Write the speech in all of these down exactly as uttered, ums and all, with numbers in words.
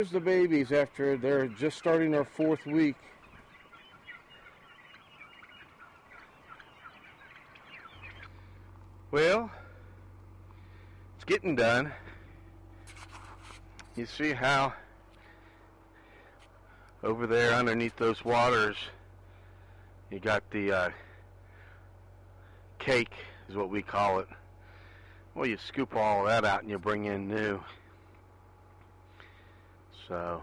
Here's the babies after they're just starting their fourth week. Well, it's getting done. You see how over there underneath those waters you got the uh, cake is what we call it. Well, you scoop all that out and you bring in new. So,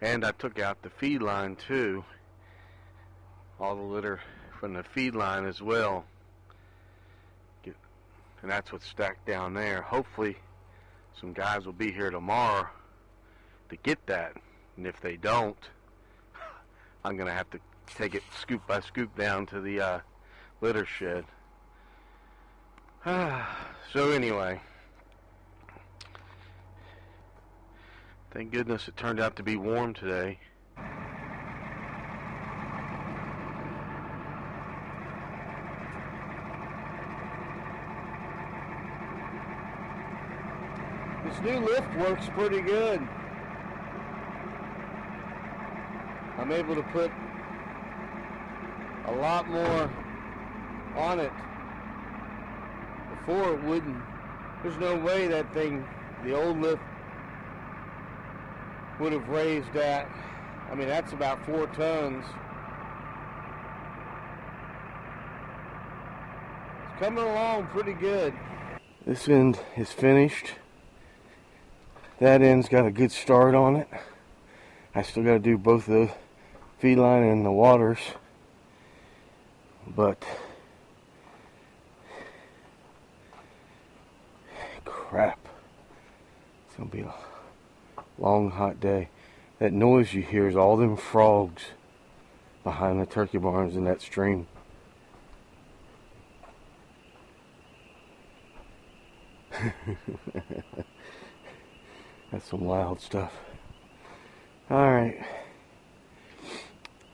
and I took out the feed line too, all the litter from the feed line as well, Get, and that's what's stacked down there. Hopefully some guys will be here tomorrow to get that, and if they don't, I'm gonna have to take it scoop by scoop down to the uh, litter shed. So anyway, thank goodness it turned out to be warm today. This new lift works pretty good. I'm able to put a lot more on it. Before it wouldn't. There's no way that thing, the old lift, would have raised that. I mean, that's about four tons. It's coming along pretty good. This end is finished. That end's got a good start on it. I still got to do both the feed line and the waters, but crap, it's gonna be a long hot day. That noise you hear is all them frogs behind the turkey barns in that stream. That's some wild stuff. Alright,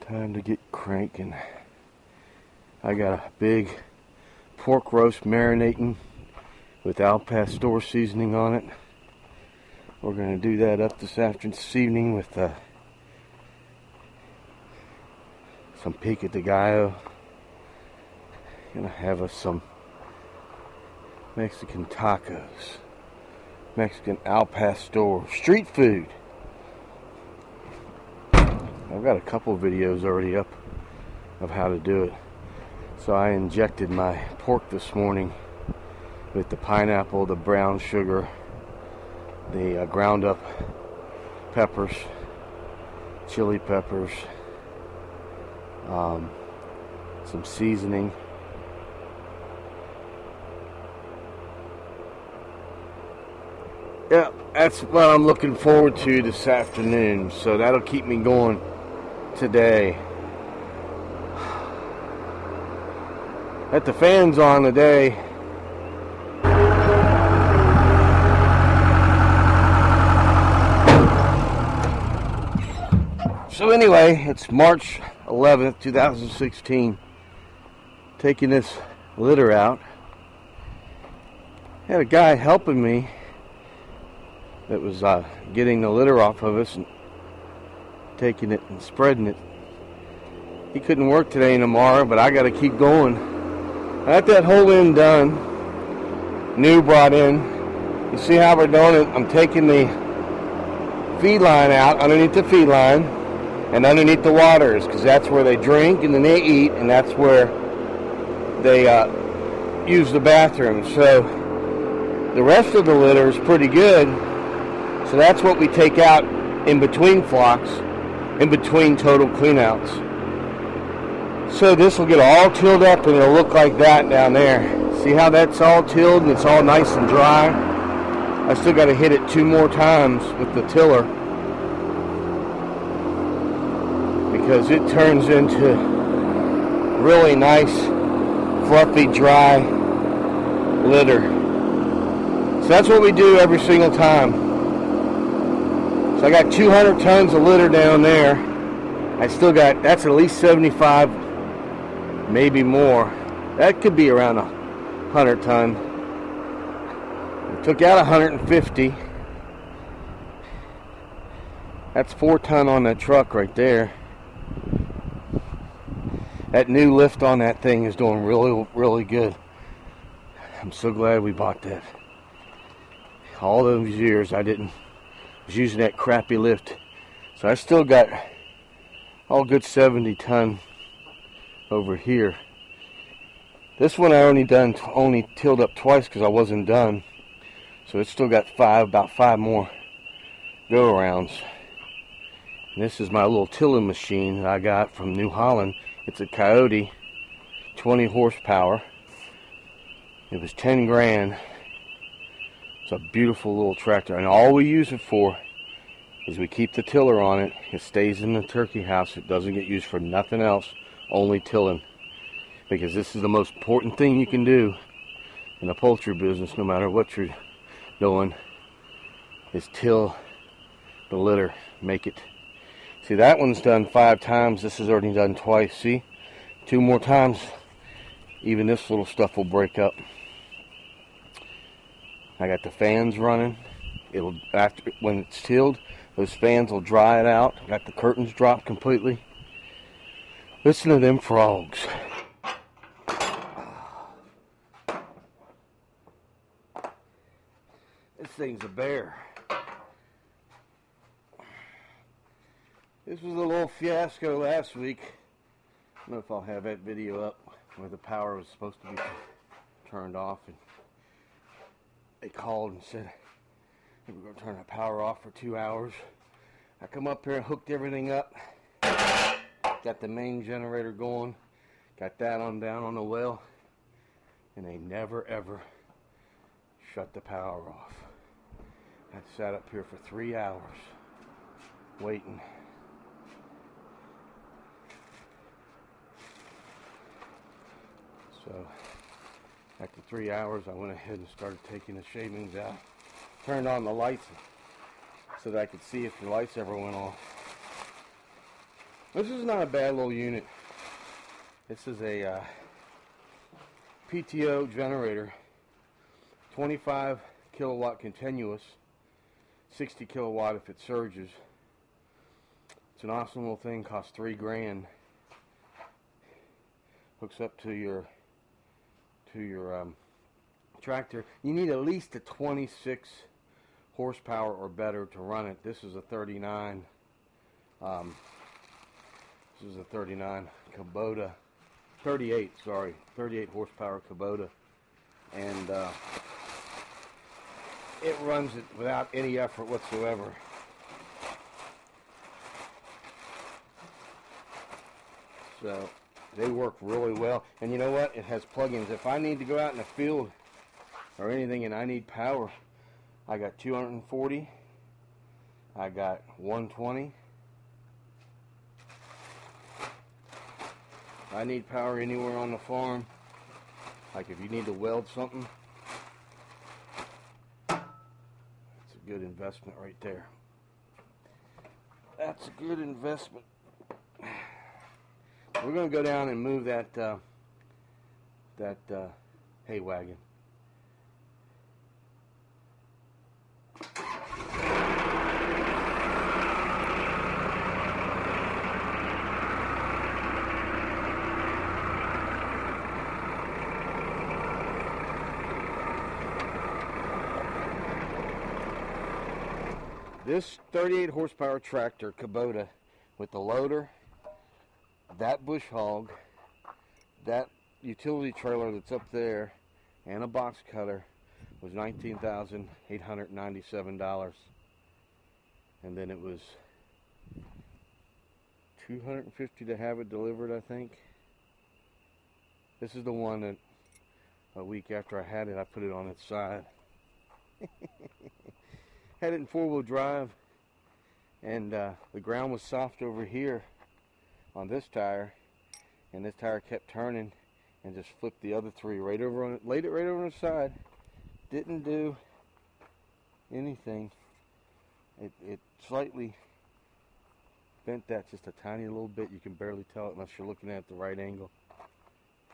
time to get cranking. I got a big pork roast marinating with al pastor seasoning on it. We're going to do that up this afternoon, this evening with uh, some pico de gallo. Gonna have us some Mexican tacos, Mexican al pastor, street food. I've got a couple videos already up of how to do it. So I injected my pork this morning with the pineapple, the brown sugar, the uh, ground up peppers, chili peppers, um, some seasoning, yeah, that's what I'm looking forward to this afternoon, so that'll keep me going today. Let the fans on today. So anyway, it's March eleventh, two thousand sixteen, taking this litter out. I had a guy helping me that was uh, getting the litter off of us and taking it and spreading it. He couldn't work today and tomorrow, but I got to keep going. I got that whole end done, new brought in. You see how we're doing it? I'm taking the feed line out, underneath the feed line, and underneath the waters, because that's where they drink and then they eat, and that's where they uh, use the bathroom. So the rest of the litter is pretty good. So that's what we take out in between flocks, in between total cleanouts. So this will get all tilled up and it'll look like that down there. See how that's all tilled and it's all nice and dry? I still got to hit it two more times with the tiller, because it turns into really nice, fluffy, dry litter. So that's what we do every single time. So I got two hundred tons of litter down there. I still got, that's at least seventy-five, maybe more. That could be around a hundred ton. I took out one hundred fifty. That's four ton on that truck right there. That new lift on that thing is doing really, really good. I'm so glad we bought that. All those years I didn't, was using that crappy lift. So I still got all good seventy ton over here. This one I only done, only tilled up twice because I wasn't done. So it's still got five, about five more go arounds. And this is my little tilling machine that I got from New Holland. It's a Coyote, twenty horsepower. It was ten grand. It's a beautiful little tractor, and all we use it for is we keep the tiller on it. It stays in the turkey house. It doesn't get used for nothing else, only tilling, because this is the most important thing you can do in the poultry business, no matter what you're doing, is till the litter, make it. See, that one's done five times. This is already done twice. See, two more times, even this little stuff will break up. I got the fans running. It'll after when it's tilled, those fans will dry it out. Got the curtains dropped completely. Listen to them frogs. This thing's a bear. This was a little fiasco last week. I don't know if I'll have that video up where the power was supposed to be turned off, and they called and said we were going to turn the power off for two hours. I come up here and hooked everything up. Got the main generator going. Got that on down on the well. And they never ever shut the power off. I sat up here for three hours waiting. So after three hours, I went ahead and started taking the shavings out. Turned on the lights so that I could see if the lights ever went off. This is not a bad little unit. This is a uh, P T O generator, twenty-five kilowatt continuous, sixty kilowatt if it surges. It's an awesome little thing. Costs three grand. Hooks up to your to your um, tractor. You need at least a twenty-six horsepower or better to run it. This is a thirty-nine. Um, this is a thirty-nine Kubota, thirty-eight. Sorry, thirty-eight horsepower Kubota, and uh, it runs it without any effort whatsoever. So they work really well. And you know what? It has plugins. If I need to go out in the field or anything and I need power, I got two forty, I got one twenty. I need power anywhere on the farm. Like if you need to weld something, that's a good investment right there. That's a good investment. We're going to go down and move that uh, that uh, hay wagon. This thirty-eight horsepower tractor Kubota with the loader, that bush hog, that utility trailer that's up there, and a box cutter was nineteen thousand eight hundred ninety-seven dollars. And then it was two hundred fifty dollars to have it delivered, I think. This is the one that a week after I had it, I put it on its side. Had it in four-wheel drive, and uh, the ground was soft over here on this tire, and this tire kept turning and just flipped the other three right over on it, laid it right over on the side. Didn't do anything. It, it slightly bent that just a tiny little bit. You can barely tell it unless you're looking at the right angle.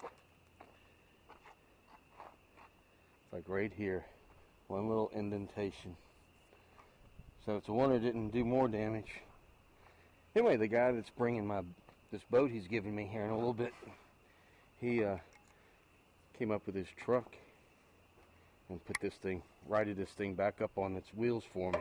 It's like right here, one little indentation. So it's a wonder it didn't do more damage. Anyway, the guy that's bringing my this boat he's giving me here in a little bit, he uh, came up with his truck and put this thing, righted this thing back up on its wheels for me.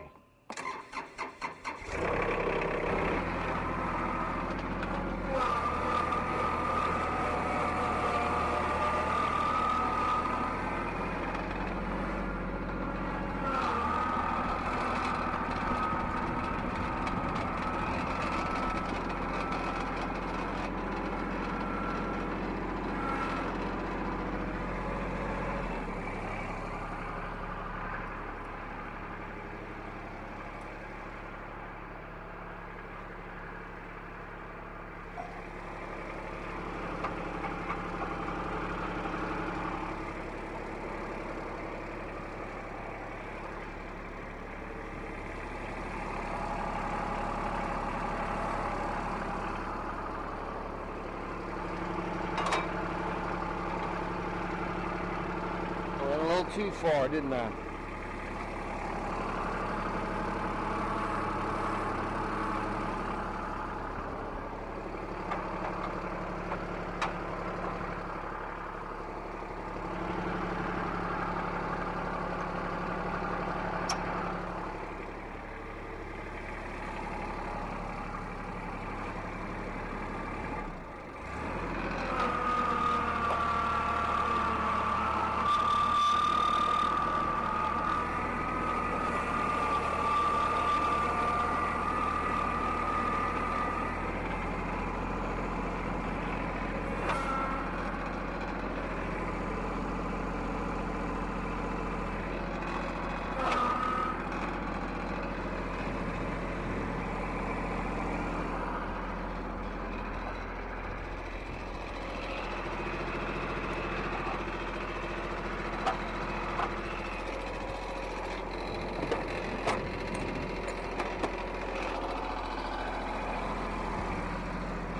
Too far, didn't I?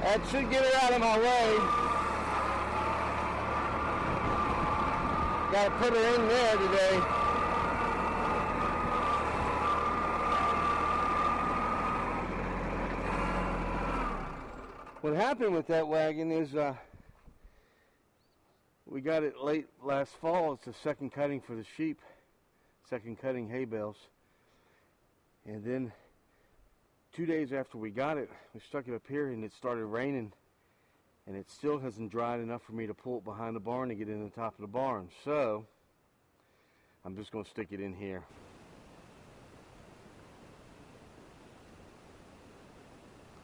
That should get it out of my way. Gotta put her in there today. What happened with that wagon is uh, we got it late last fall. It's the second cutting for the sheep, second cutting hay bales. And then two days after we got it, we stuck it up here and it started raining, and it still hasn't dried enough for me to pull it behind the barn to get in the top of the barn. So I'm just going to stick it in here.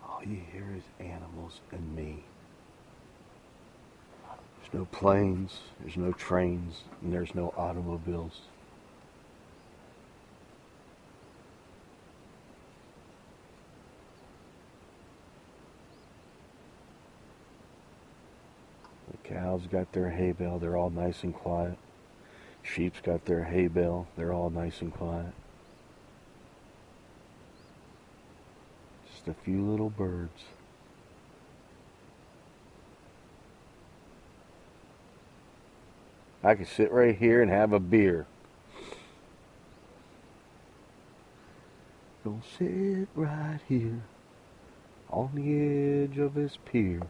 All you hear is animals and me. There's no planes, there's no trains, and there's no automobiles. Cows got their hay bale, they're all nice and quiet. Sheep's got their hay bale, they're all nice and quiet. Just a few little birds. I could sit right here and have a beer. Gonna sit right here on the edge of this pier.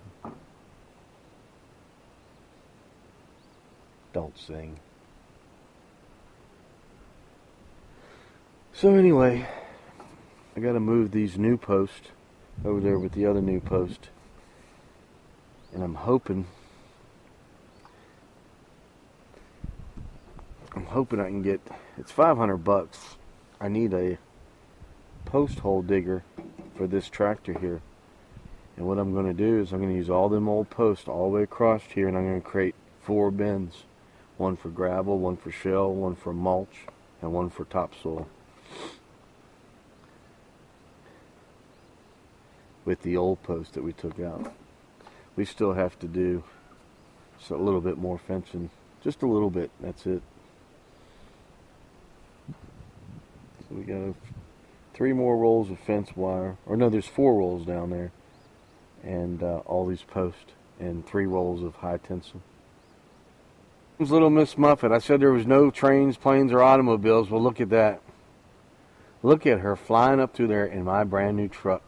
Don't sing. So anyway, I gotta move these new posts over there with the other new post, and I'm hoping I'm hoping I can get, it's five hundred bucks. I need a post hole digger for this tractor here, and what I'm gonna do is I'm gonna use all them old posts all the way across here, and I'm gonna create four bins. One for gravel, one for shell, one for mulch, and one for topsoil. With the old post that we took out. We still have to do just a little bit more fencing. Just a little bit, that's it. So we got three more rolls of fence wire. Or no, there's four rolls down there. And uh, all these posts. And three rolls of high tensile. Little Miss Muffet, I said there was no trains, planes, or automobiles. Well, look at that. Look at her flying up through there in my brand new truck.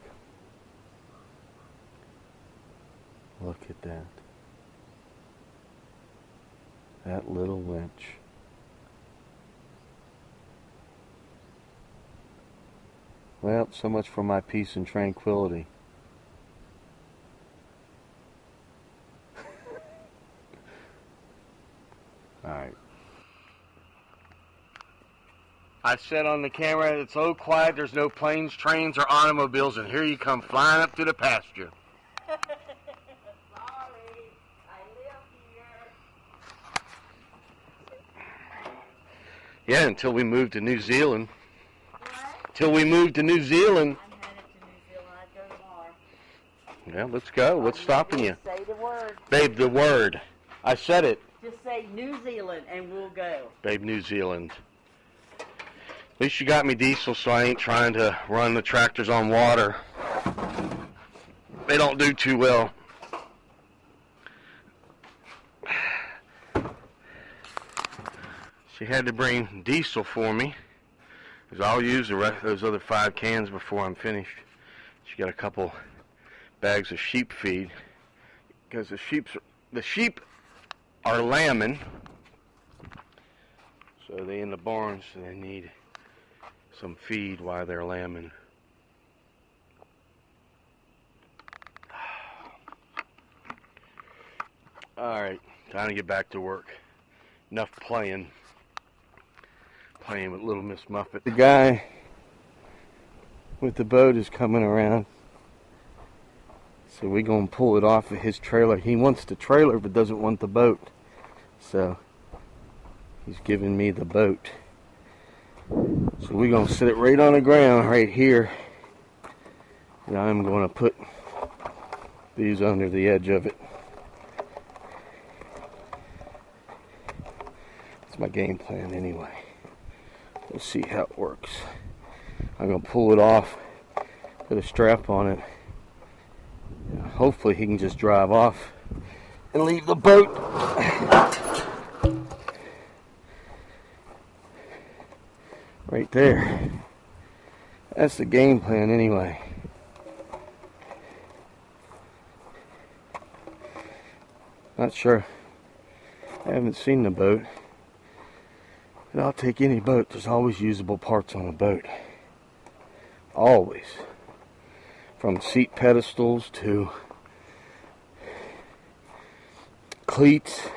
Look at that. That little winch. Well, so much for my peace and tranquility. Alright. I said on the camera, it's so quiet, there's no planes, trains, or automobiles, and here you come flying up to the pasture. Sorry, I live here. Yeah, until we moved to New Zealand. Till we move to New Zealand. I'm headed to New Zealand. I go tomorrow. Yeah, let's go. What's stopping you? Say the word. Babe, the word. I said it. Just say New Zealand and we'll go. Babe, New Zealand. At least you got me diesel, so I ain't trying to run the tractors on water. They don't do too well. She had to bring diesel for me, because I'll use the rest of those other five cans before I'm finished. She got a couple bags of sheep feed, because the sheep's the sheep are lambing, so they in the barn, so they need some feed while they're lambing. All right, time to get back to work. Enough playing. Playing with Little Miss Muffet. The guy with the boat is coming around, so we're gonna pull it off of his trailer. He wants the trailer but doesn't want the boat, so he's giving me the boat. So we're gonna sit it right on the ground right here, and I'm gonna put these under the edge of it. That's my game plan anyway. We'll see how it works. I'm going to pull it off, put a strap on it. Hopefully he can just drive off and leave the boat. Right there. That's the game plan anyway. Not sure. I haven't seen the boat. But I'll take any boat. There's always usable parts on a boat. Always. From seat pedestals to cleats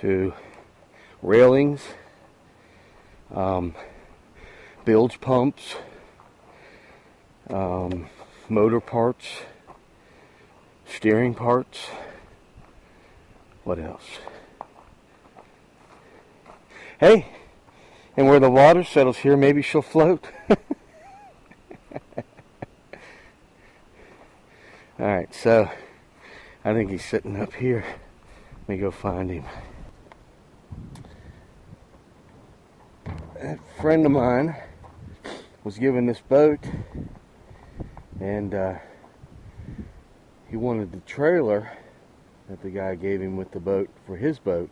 to railings, um, bilge pumps, um, motor parts, steering parts. What else? Hey, and where the water settles here, maybe she'll float. Alright, so I think he's sitting up here. Let me go find him. A friend of mine was given this boat, and uh, he wanted the trailer that the guy gave him with the boat for his boat.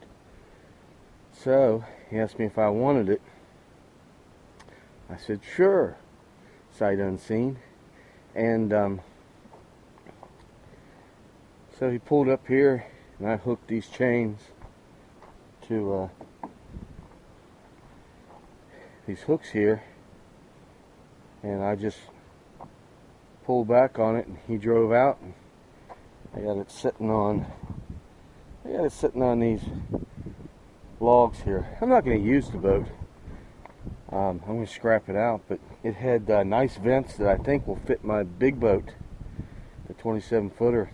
So he asked me if I wanted it. I said sure, sight unseen. And um, so he pulled up here, and I hooked these chains to uh, these hooks here, and I just pulled back on it, and he drove out. And I got it sitting on. I got it sitting on these logs here. I'm not going to use the boat. Um, I'm going to scrap it out, but it had uh, nice vents that I think will fit my big boat, the twenty-seven footer.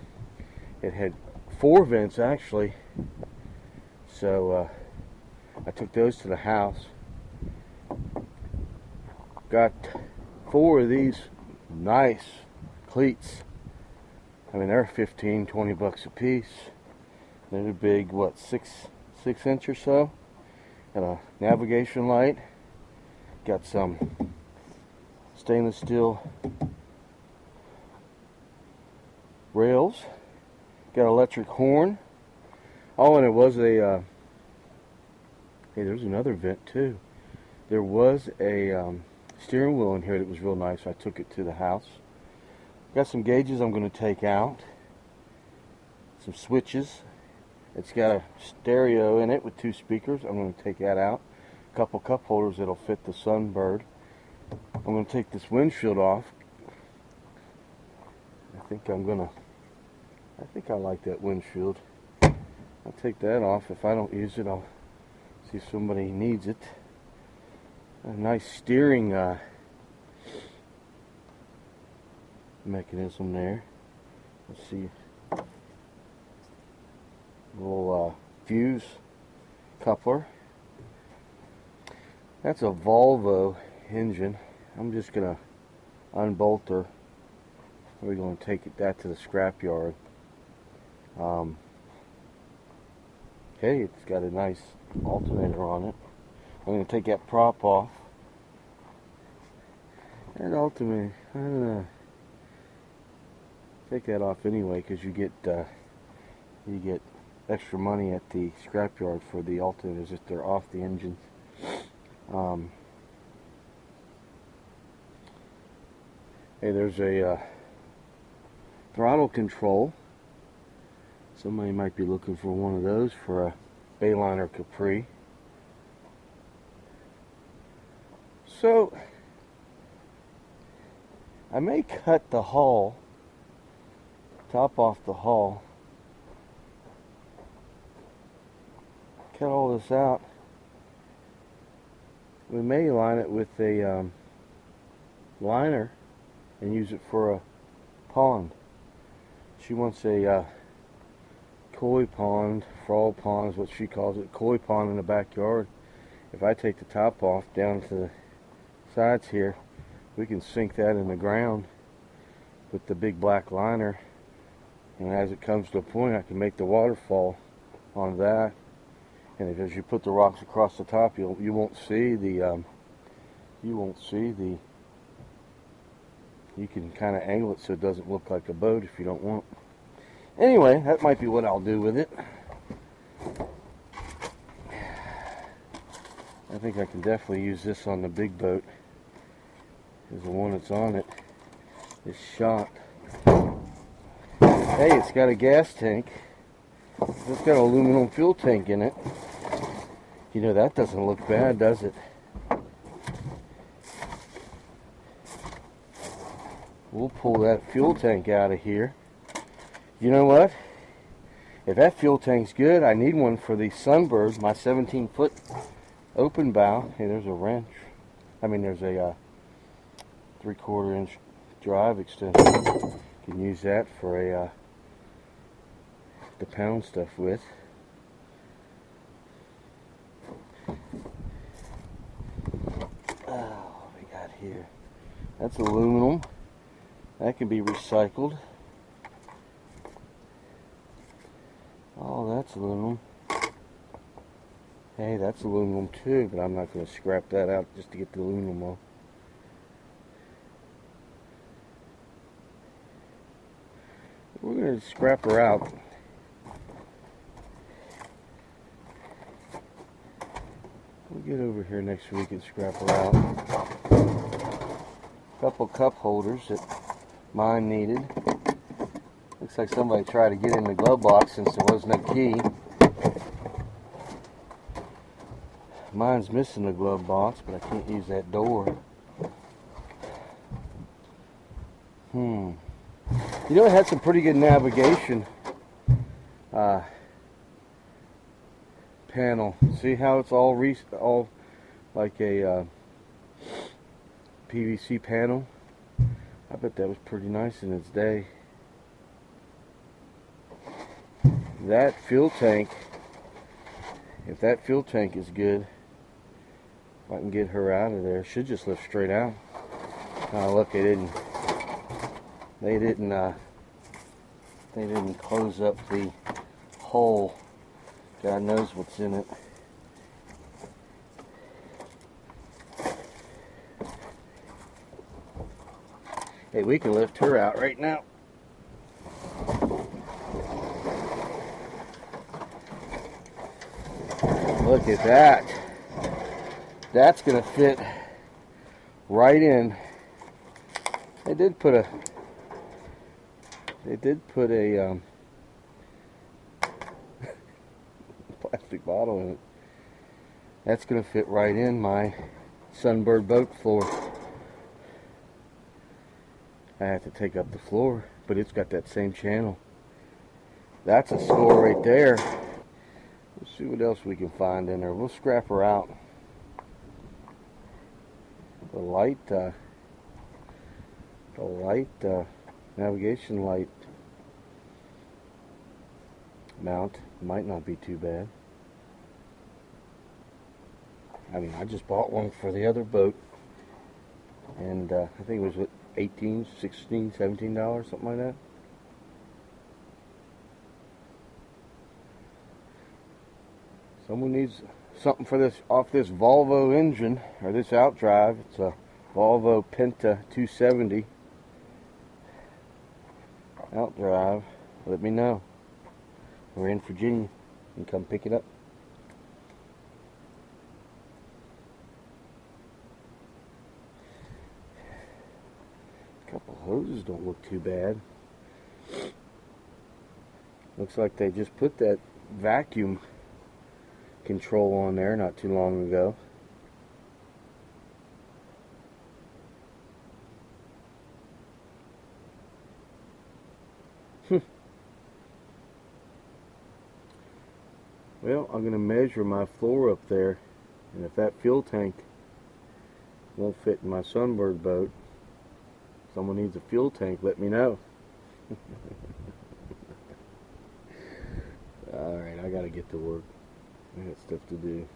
It had four vents actually, so uh, I took those to the house. Got four of these nice cleats. I mean, they're fifteen, twenty bucks a piece. They're the big, what, six six inch or so, and a navigation light. Got some stainless steel rails, got an electric horn. Oh, and it was a uh, hey, there's another vent too. There was a um, steering wheel in here that was real nice. I took it to the house. Got some gauges I'm going to take out, some switches. It's got a stereo in it with two speakers. I'm going to take that out. A couple cup holders that'll fit the Sunbird. I'm going to take this windshield off. I think I'm going to, I think I like that windshield. I'll take that off. If I don't use it, I'll see if somebody needs it. A nice steering uh, mechanism there. Let's see. Little uh, fuse coupler. That's a Volvo engine. I'm just going to unbolt her. We're going to take it, that to the scrapyard. Um, hey, it's got a nice alternator on it. I'm going to take that prop off. That alternator, I'm going to take that off anyway because you get uh, you get extra money at the scrapyard for the alternators if they're off the engine. Um, hey, there's a uh, throttle control. Somebody might be looking for one of those for a Bayliner Capri. So I may cut the hull, top off the hull, cut all this out. We may line it with a um, liner and use it for a pond. She wants a uh, koi pond, frog pond is what she calls it, koi pond in the backyard. If I take the top off down to the sides here, we can sink that in the ground with the big black liner, and as it comes to a point I can make the waterfall on that. And if, as you put the rocks across the top, you'll, you won't see the um, you won't see the you can kind of angle it so it doesn't look like a boat if you don't want it. Anyway, that might be what I'll do with it. I think I can definitely use this on the big boat. Is the one that's on it is shot. Hey, it's got a gas tank. It's got an aluminum fuel tank in it. You know, that doesn't look bad, does it? We'll pull that fuel tank out of here. You know what? If that fuel tank's good, I need one for the Sunbird, my seventeen foot open bow. Hey, there's a wrench. I mean, there's a uh, three-quarter inch drive extension. You can use that for a uh, to pound stuff with. Oh, what we got here? That's aluminum. That can be recycled. Oh, that's aluminum. Hey, that's aluminum too, but I'm not going to scrap that out just to get the aluminum off. We're going to scrap her out. We'll get over here next week and scrap her out. A couple cup holders that mine needed. Looks like somebody tried to get in the glove box since there was no key. Mine's missing the glove box, but I can't use that door. Hmm. You know, it had some pretty good navigation uh, panel. See how it's all re all like a uh, P V C panel? I bet that was pretty nice in its day. That fuel tank, if that fuel tank is good, if I can get her out of there, she'll just lift straight out. Oh, look, it didn't. They didn't. Uh, they didn't close up the hole. God knows what's in it. Hey, we can lift her out right now. Look at that. That's gonna fit right in. They did put a. They did put a um, plastic bottle in it. That's going to fit right in my Sunbird boat floor. I have to take up the floor, but it's got that same channel. That's a score right there. Let's see what else we can find in there. We'll scrap her out. The light, uh, the light, uh, navigation light mount might not be too bad. I mean, I just bought one for the other boat, and uh, I think it was what, eighteen, sixteen, seventeen dollars, something like that. Someone needs something for this off this Volvo engine or this outdrive. It's a Volvo Penta two seventy outdrive. Let me know. We're in Virginia, and come pick it up. A couple hoses don't look too bad. Looks like they just put that vacuum control on there not too long ago. Well, I'm going to measure my floor up there, and if that fuel tank won't fit in my Sunbird boat, if someone needs a fuel tank, let me know. Alright, I got to get to work. I got stuff to do.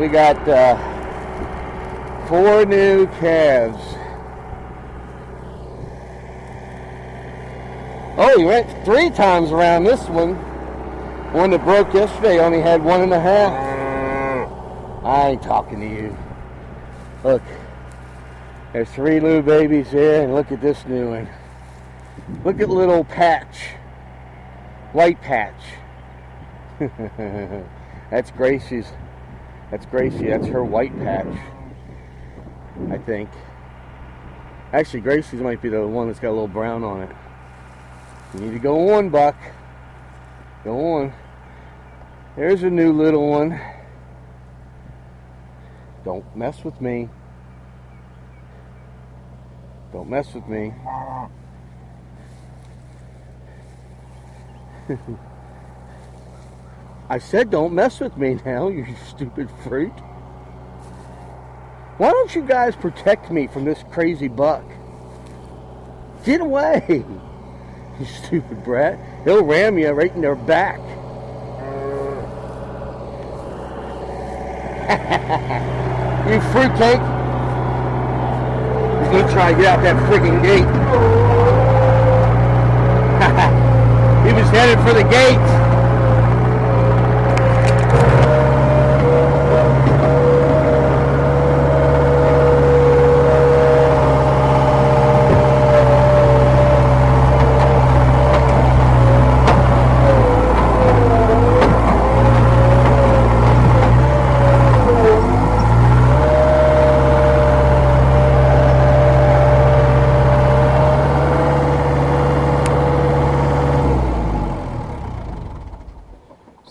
We got uh, four new calves. Oh, he went three times around this one. One that broke yesterday only had one and a half. I ain't talking to you. Look, there's three little babies here, and look at this new one. Look at little Patch. White Patch. That's Gracie's. That's Gracie. That's her white patch, I think. Actually, Gracie's might be the one that's got a little brown on it. You need to go on, Buck. Go on. There's a new little one. Don't mess with me. Don't mess with me. I said don't mess with me now, you stupid freak. Why don't you guys protect me from this crazy buck? Get away, you stupid brat. He'll ram you right in their back. You fruitcake. He's going to try to get out that freaking gate. He was headed for the gate.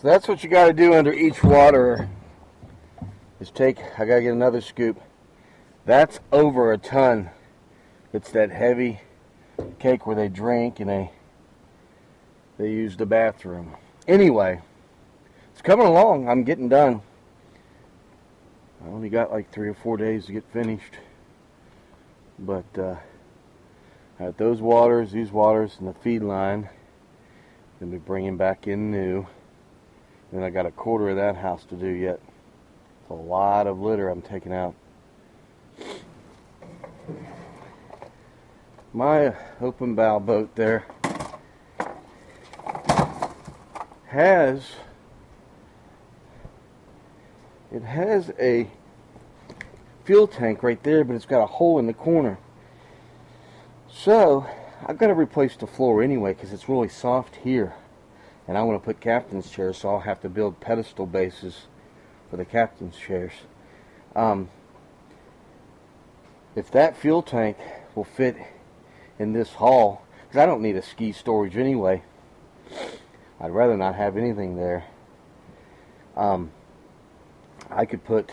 That's what you got to do under each waterer is take, I got to get another scoop. That's over a ton. It's that heavy cake where they drink and they, they use the bathroom. Anyway, it's coming along. I'm getting done. I only got like three or four days to get finished. But uh, I got those waters, these waters, and the feed line. Going to be bringing back in new. And I got a quarter of that house to do yet. It's a lot of litter I'm taking out. My open bow boat there has it has a fuel tank right there, but it's got a hole in the corner. So I've got to replace the floor anyway because it's really soft here. And I want to put captain's chairs, so I'll have to build pedestal bases for the captain's chairs. Um, if that fuel tank will fit in this haul, because I don't need a ski storage anyway, I'd rather not have anything there. Um, I could put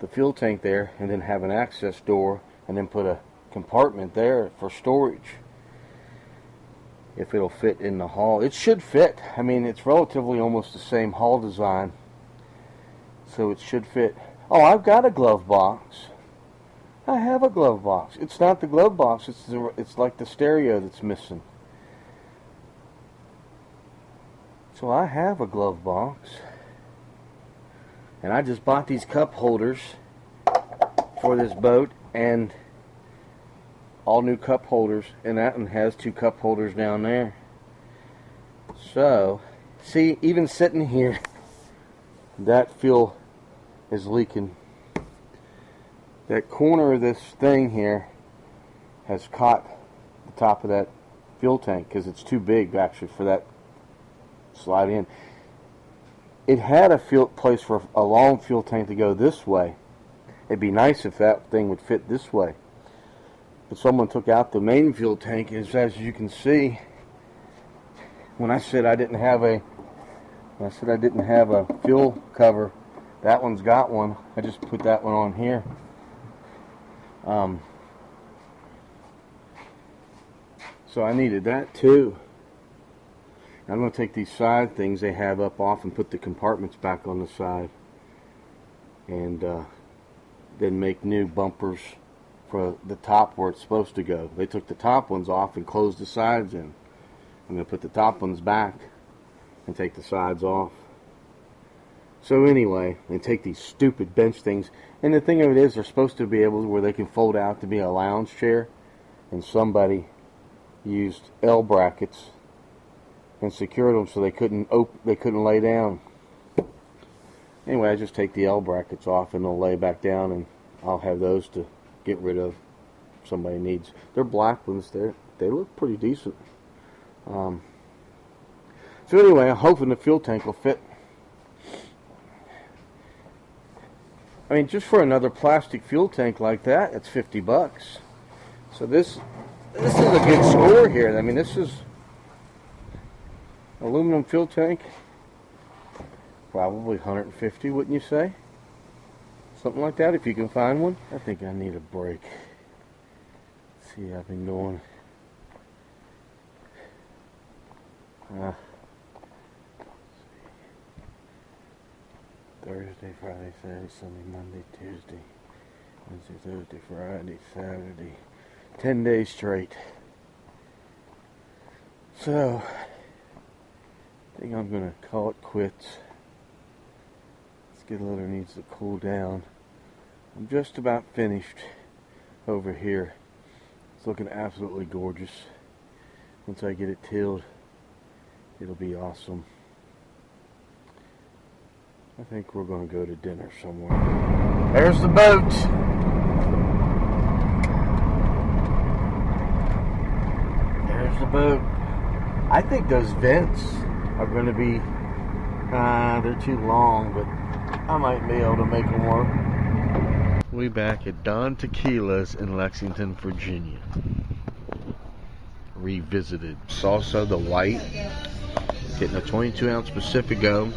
the fuel tank there and then have an access door and then put a compartment there for storage if it'll fit in the haul. It should fit. I mean, it's relatively almost the same haul design, so it should fit. Oh, I've got a glove box. I have a glove box. It's not the glove box. It's the, it's like the stereo that's missing. So I have a glove box. And I just bought these cup holders for this boat, and all new cup holders, and that one has two cup holders down there. So, see, even sitting here, that fuel is leaking. That corner of this thing here has caught the top of that fuel tank because it's too big actually for that slide in. It had a fuel place for a long fuel tank to go this way. It'd be nice if that thing would fit this way. But someone took out the main fuel tank, as, as you can see. When I said I didn't have a, when I said I didn't have a fuel cover, that one's got one. I just put that one on here. Um, so I needed that too. I'm going to take these side things they have up off and put the compartments back on the side, and uh, then make new bumpers for the top where it's supposed to go. They took the top ones off and closed the sides in. I'm going to put the top ones back and take the sides off. So anyway, they take these stupid bench things, and the thing of it is they're supposed to be able to, where they can fold out to be a lounge chair, and somebody used L brackets and secured them so they couldn't open, they couldn't lay down. Anyway, I just take the L brackets off and they'll lay back down, and I'll have those to get rid of if somebody needs. They're black ones. They they look pretty decent. Um, so anyway, I'm hoping the fuel tank will fit. I mean, just for another plastic fuel tank like that, it's fifty bucks. So this this is a good score here. I mean, this is aluminum fuel tank, probably a hundred and fifty, wouldn't you say? Something like that, if you can find one. I think I need a break. Let's see how I've been doing. Uh, Thursday, Friday, Saturday, Sunday, Monday, Tuesday, Wednesday, Thursday, Friday, Saturday. Ten days straight. So, I think I'm gonna call it quits. Skid loader needs to cool down. I'm just about finished over here. It's looking absolutely gorgeous. Once I get it tilled, it'll be awesome. I think we're gonna go to dinner somewhere. There's the boat. There's the boat. I think those vents are going to be, uh, they're too long, but I might be able to make them work. We back at Don Tequila's in Lexington, Virginia. Revisited. It's also the white. Getting a twenty-two ounce Pacifico,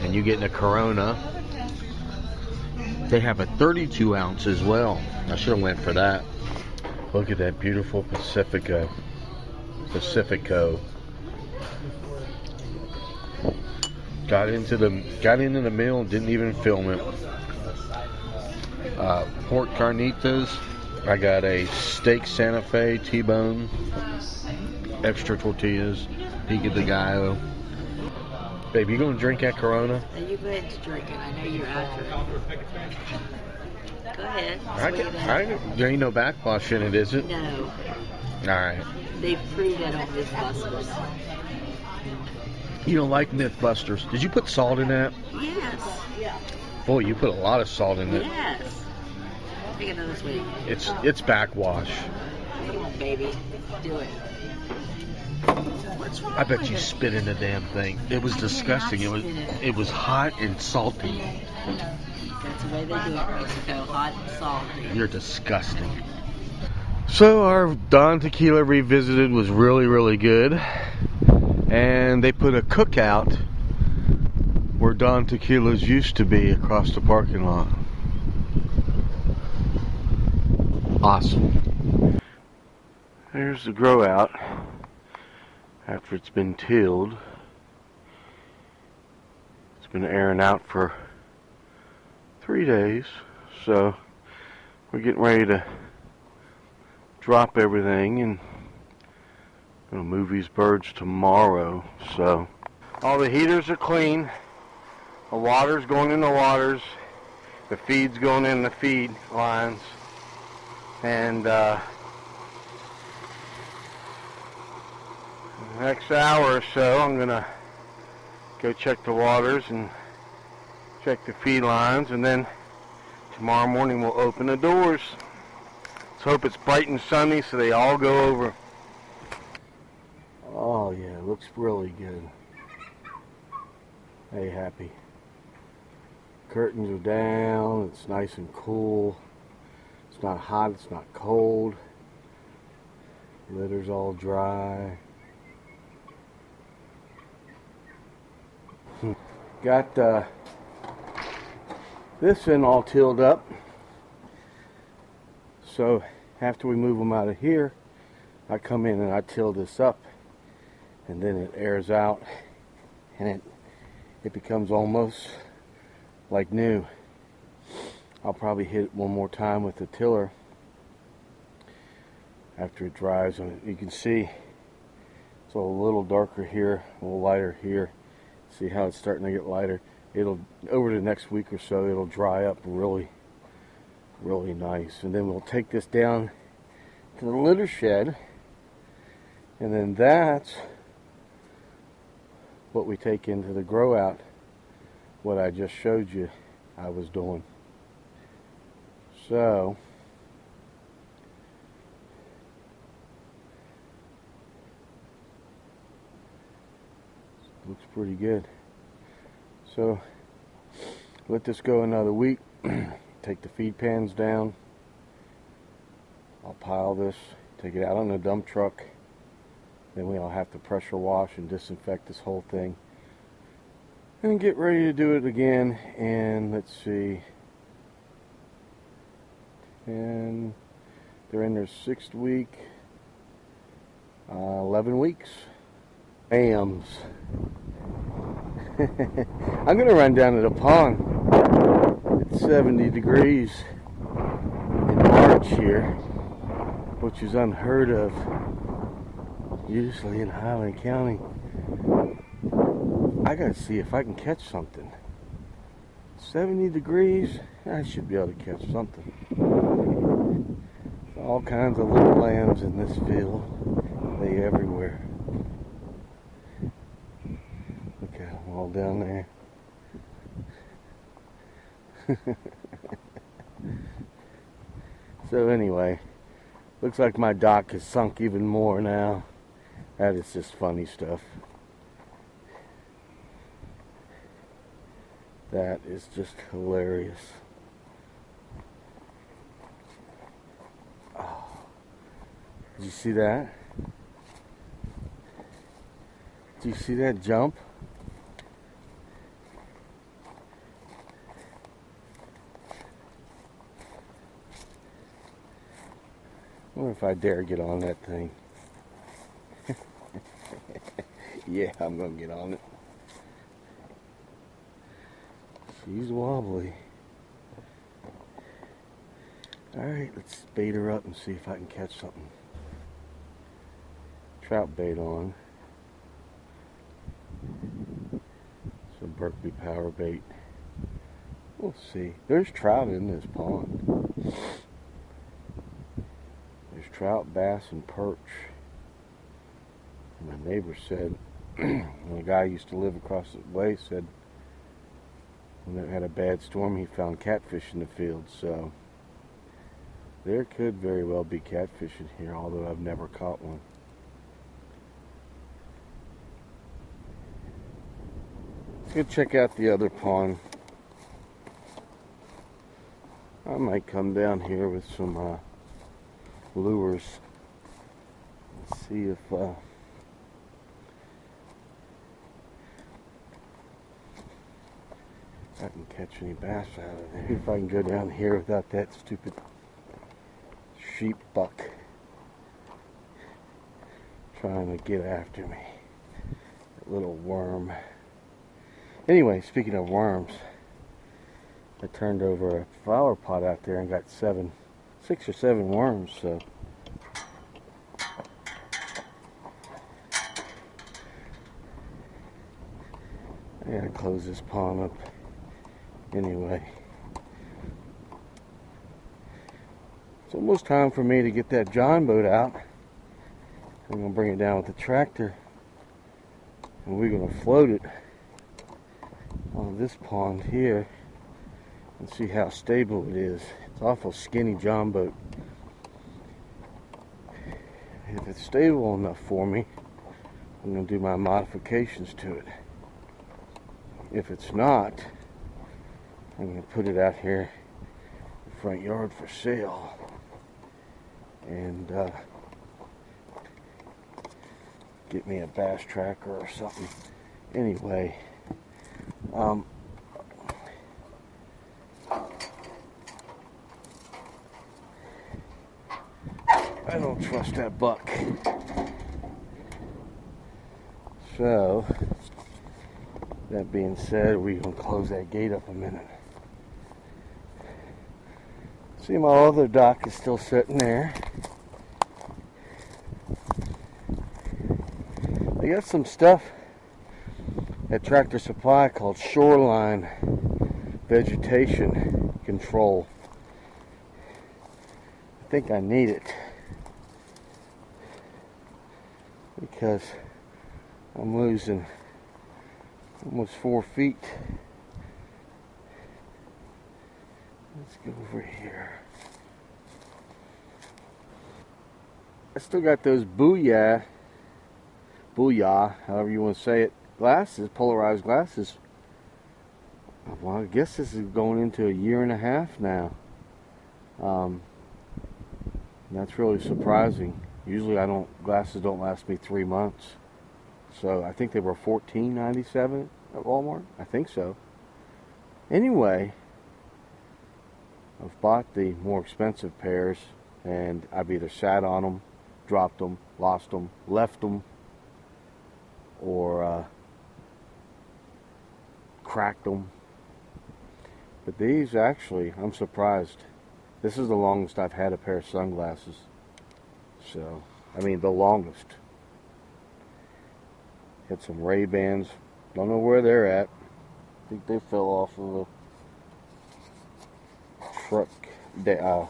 and you getting a Corona. They have a thirty-two ounce as well. I should have went for that. Look at that beautiful Pacifico. Pacifico. Got into the got into the mill and didn't even film it. Uh, pork carnitas. I got a steak Santa Fe T-bone, extra tortillas, pico de gallo. Babe, you gonna drink that Corona? And you go ahead to drink it. I know you're after it. Go ahead. I can, I can, there ain't no backwash in it, is it? No. All right. They've proved that on Mythbusters. You don't like Mythbusters. Did you put salt in that? Yes. Boy, you put a lot of salt in it. Yes. Take another sweet. It's it's backwash. Come on, baby. Do it. What's wrong I bet with you it? Spit in the damn thing. It was I disgusting. It was it. it was hot and salty. That's the way they do it in Mexico, hot and salty. You're disgusting. So our Don Tequila Revisited was really, really good. And they put a cookout where Don Tequila's used to be across the parking lot. Awesome. There's the grow out after it's been tilled. It's been airing out for three days, so we're getting ready to drop everything and gonna move these birds tomorrow. So all the heaters are clean, the water's going in the waters, the feed's going in the feed lines. And uh, the next hour or so I'm gonna go check the waters and check the feed lines, and then tomorrow morning we'll open the doors. Let's hope it's bright and sunny so they all go over. Oh yeah, it looks really good. Hey, happy. Curtains are down, it's nice and cool. It's not hot, it's not cold. Litter's all dry. Got uh, this in all tilled up. So after we move them out of here, I come in and I till this up, and then it airs out, and it it becomes almost like new. I'll probably hit it one more time with the tiller after it dries. And you can see it's a little darker here, a little lighter here. See how it's starting to get lighter. It'll, over the next week or so, it'll dry up really, really nice. And then we'll take this down to the litter shed, and then that's what we take into the grow out, what I just showed you I was doing. So looks pretty good. So let this go another week. Take the feed pans down. I'll pile this, take it out on the dump truck. Then we'll have to pressure wash and disinfect this whole thing. And get ready to do it again. And let's see. And they're in their sixth week, uh, eleven weeks. Bams. I'm going to run down to the pond. It's seventy degrees in March here, which is unheard of, usually in Highland County. I got to see if I can catch something. seventy degrees, I should be able to catch something. All kinds of little lambs in this field. They everywhere. Look at them all down there. So anyway, looks like my dock has sunk even more now. That is just funny stuff. That is just hilarious. Oh, did you see that? Do you see that jump? I wonder if I dare get on that thing. Yeah, I'm gonna get on it. She's wobbly. Alright, let's bait her up and see if I can catch something. Trout bait on. Some Berkley Power Bait. We'll see. There's trout in this pond. There's trout, bass, and perch. And my neighbor said, the guy used to live across the way, said when it had a bad storm, he found catfish in the field. So there could very well be catfish in here, although I've never caught one. Let's go check out the other pond. I might come down here with some uh, lures. Let's see if uh, I can catch any bass out of there. If I can go down here without that stupid sheep buck trying to get after me. That little worm. Anyway, speaking of worms, I turned over a flower pot out there and got seven, six or seven worms, so I gotta close this pond up anyway. It's almost time for me to get that John boat out. I'm gonna bring it down with the tractor and we're gonna float it on this pond here. And see how stable it is. It's awful skinny John boat. If it's stable enough for me, I'm going to do my modifications to it. If it's not, I'm going to put it out here in the front yard for sale. And uh, get me a bass tracker or something. Anyway, um, I don't trust that buck. So, that being said, we're going to close that gate up a minute. See, my other dock is still sitting there. I got some stuff at Tractor Supply called Shoreline Vegetation Control. I think I need it, because I'm losing almost four feet. Let's go over here. I still got those booyah, booyah, however you want to say it, glasses, polarized glasses. Well, I guess this is going into a year and a half now. Um, that's really surprising. Usually I don't, glasses don't last me three months. So I think they were fourteen ninety-seven at Walmart. I think so. Anyway, I've bought the more expensive pairs and I've either sat on them, dropped them, lost them, left them, or uh, cracked them. But these actually, I'm surprised. This is the longest I've had a pair of sunglasses. So, I mean, the longest. Had some Ray-Bans. Don't know where they're at. I think they fell off of a truck, de uh,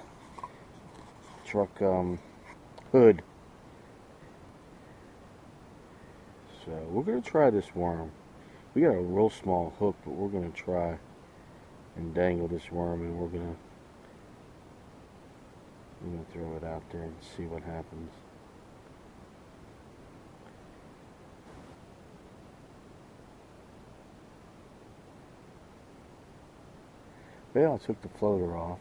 truck um, hood. So, we're going to try this worm. We got a real small hook, but we're going to try and dangle this worm, and we're going to I'm going to throw it out there and see what happens. Well, I took the floater off.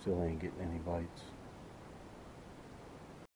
Still ain't getting any bites.